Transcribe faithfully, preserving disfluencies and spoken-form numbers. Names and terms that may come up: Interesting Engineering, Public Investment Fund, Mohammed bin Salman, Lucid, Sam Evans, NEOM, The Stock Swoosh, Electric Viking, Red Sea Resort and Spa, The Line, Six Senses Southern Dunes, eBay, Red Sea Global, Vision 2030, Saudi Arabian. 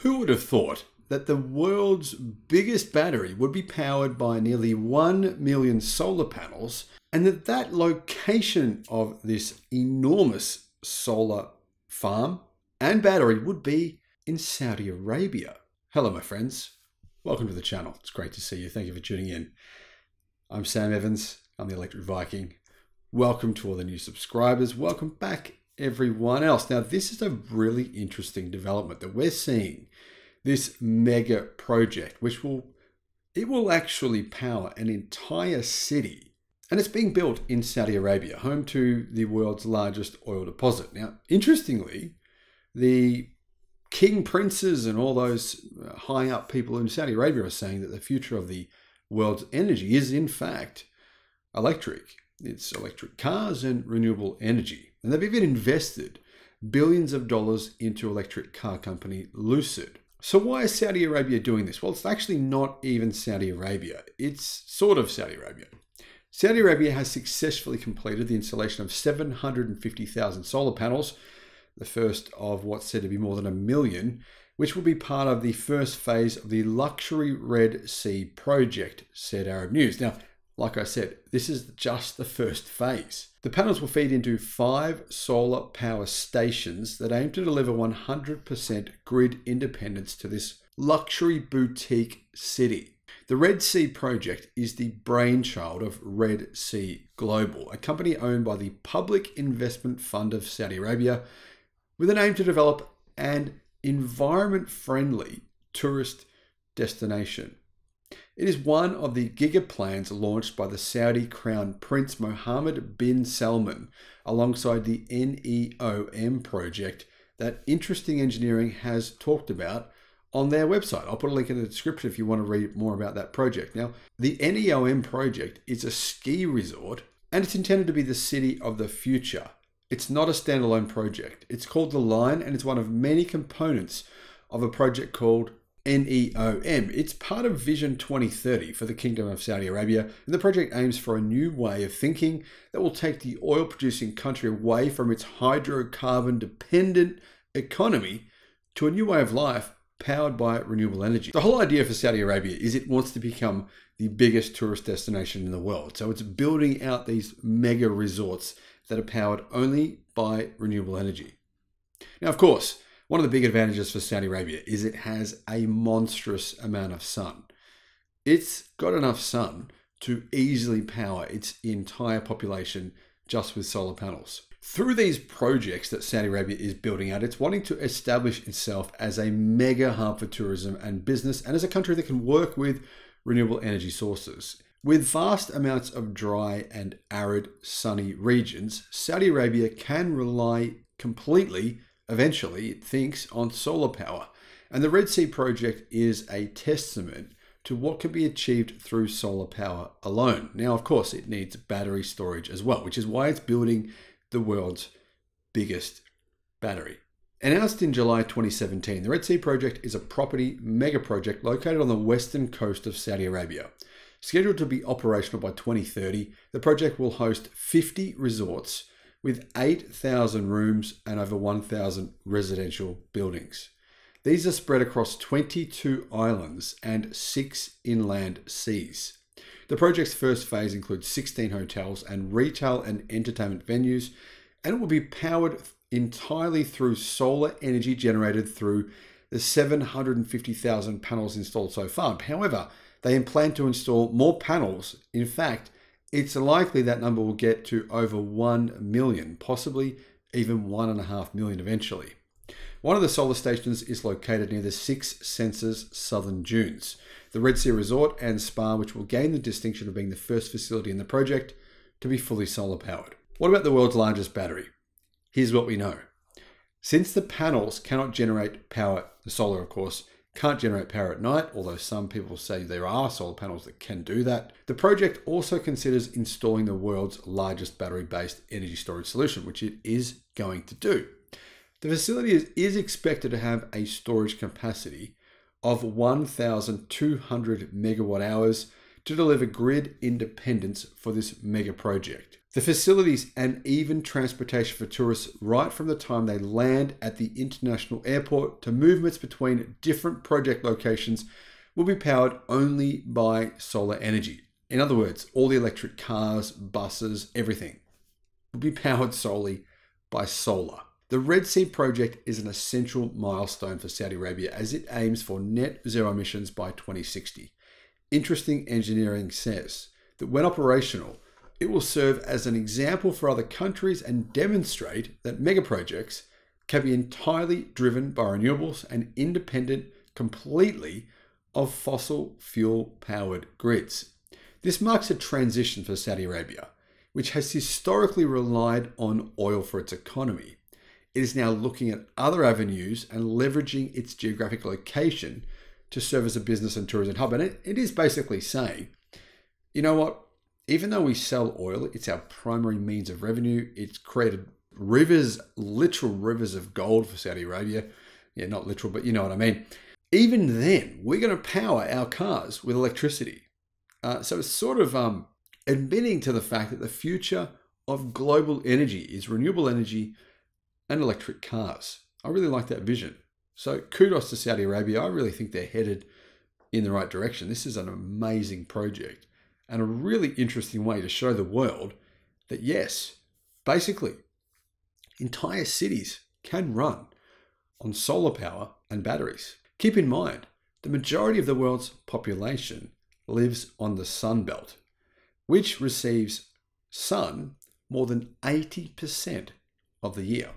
Who would have thought that the world's biggest battery would be powered by nearly one million solar panels, and that that location of this enormous solar farm and battery would be in Saudi Arabia? Hello, my friends. Welcome to the channel. It's great to see you. Thank you for tuning in. I'm Sam Evans. I'm the Electric Viking. Welcome to all the new subscribers. Welcome back, everyone else. Now, this is a really interesting development that we're seeing. This mega project, which will, it will actually power an entire city. And it's being built in Saudi Arabia, home to the world's largest oil deposit. Now, interestingly, the king princes and all those high up people in Saudi Arabia are saying that the future of the world's energy is, in fact, electric. It's electric cars and renewable energy. And they've even invested billions of dollars into electric car company Lucid. So why is Saudi Arabia doing this? Well, it's actually not even Saudi Arabia. It's sort of Saudi Arabia. Saudi Arabia has successfully completed the installation of seven hundred fifty thousand solar panels, the first of what's said to be more than a million, which will be part of the first phase of the luxury Red Sea project, said Arab News. Now, like I said, this is just the first phase. The panels will feed into five solar power stations that aim to deliver one hundred percent grid independence to this luxury boutique city. The Red Sea project is the brainchild of Red Sea Global, a company owned by the Public Investment Fund of Saudi Arabia, with an aim to develop an environment-friendly tourist destination. It is one of the giga plans launched by the Saudi Crown Prince Mohammed bin Salman alongside the N E O M project that Interesting Engineering has talked about on their website. I'll put a link in the description if you want to read more about that project. Now, the N E O M project is a ski resort and it's intended to be the city of the future. It's not a standalone project. It's called The Line and it's one of many components of a project called N E O M. It's part of Vision twenty thirty for the Kingdom of Saudi Arabia, and the project aims for a new way of thinking that will take the oil-producing country away from its hydrocarbon-dependent economy to a new way of life powered by renewable energy. The whole idea for Saudi Arabia is it wants to become the biggest tourist destination in the world. So it's building out these mega resorts that are powered only by renewable energy. Now, of course, one of the big advantages for Saudi Arabia is it has a monstrous amount of sun. It's got enough sun to easily power its entire population just with solar panels. Through these projects that Saudi Arabia is building out, it's wanting to establish itself as a mega hub for tourism and business, and as a country that can work with renewable energy sources. With vast amounts of dry and arid sunny regions, Saudi Arabia can rely completely eventually, it thinks, on solar power. And the Red Sea project is a testament to what can be achieved through solar power alone. Now, of course, it needs battery storage as well, which is why it's building the world's biggest battery. Announced in July twenty seventeen, the Red Sea project is a property mega project located on the western coast of Saudi Arabia. Scheduled to be operational by twenty thirty, the project will host fifty resorts with eight thousand rooms and over one thousand residential buildings. These are spread across twenty-two islands and six inland seas. The project's first phase includes sixteen hotels and retail and entertainment venues, and it will be powered entirely through solar energy generated through the seven hundred fifty thousand panels installed so far. However, they plan to install more panels. In fact, it's likely that number will get to over one million, possibly even one and a half million eventually. One of the solar stations is located near the Six Senses Southern Dunes, the Red Sea Resort and Spa, which will gain the distinction of being the first facility in the project to be fully solar powered. What about the world's largest battery? Here's what we know. Since the panels cannot generate power, the solar, of course, can't generate power at night, although some people say there are solar panels that can do that. The project also considers installing the world's largest battery-based energy storage solution, which it is going to do. The facility is, is expected to have a storage capacity of one thousand two hundred megawatt hours to deliver grid independence for this mega project. The facilities and even transportation for tourists right from the time they land at the international airport to movements between different project locations will be powered only by solar energy. In other words, all the electric cars, buses, everything will be powered solely by solar. The Red Sea project is an essential milestone for Saudi Arabia as it aims for net zero emissions by twenty sixty. Interesting Engineering says that when operational, it will serve as an example for other countries and demonstrate that megaprojects can be entirely driven by renewables and independent completely of fossil fuel-powered grids. This marks a transition for Saudi Arabia, which has historically relied on oil for its economy. It is now looking at other avenues and leveraging its geographic location to serve as a business and tourism hub. And it, it is basically saying, you know what? Even though we sell oil, it's our primary means of revenue. It's created rivers, literal rivers of gold for Saudi Arabia. Yeah, not literal, but you know what I mean. Even then, we're going to power our cars with electricity. Uh, so it's sort of um, admitting to the fact that the future of global energy is renewable energy and electric cars. I really like that vision. So kudos to Saudi Arabia. I really think they're headed in the right direction. This is an amazing project and a really interesting way to show the world that yes, basically entire cities can run on solar power and batteries. Keep in mind, the majority of the world's population lives on the Sun Belt, which receives sun more than eighty percent of the year.